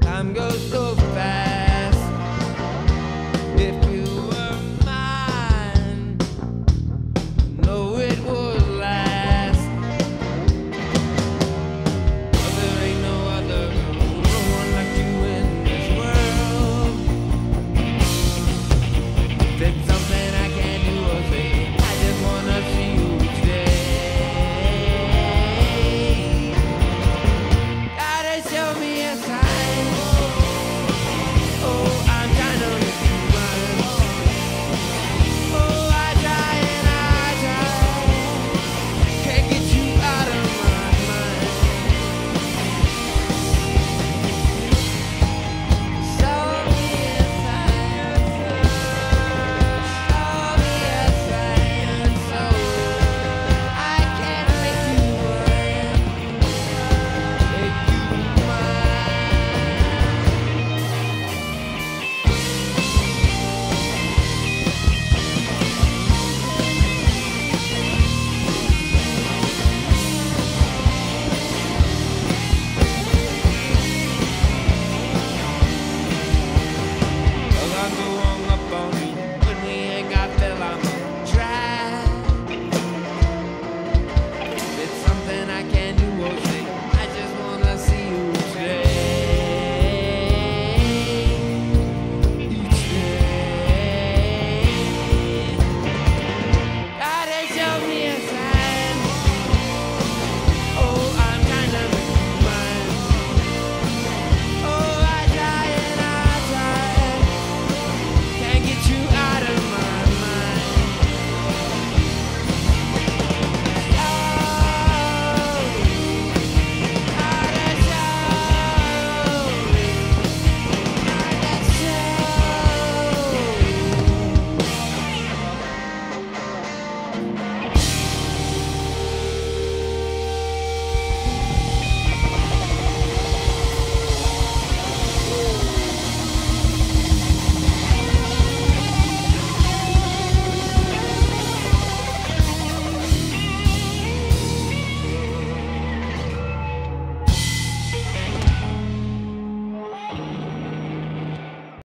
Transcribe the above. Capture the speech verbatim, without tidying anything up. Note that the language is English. Time goes so fast. If you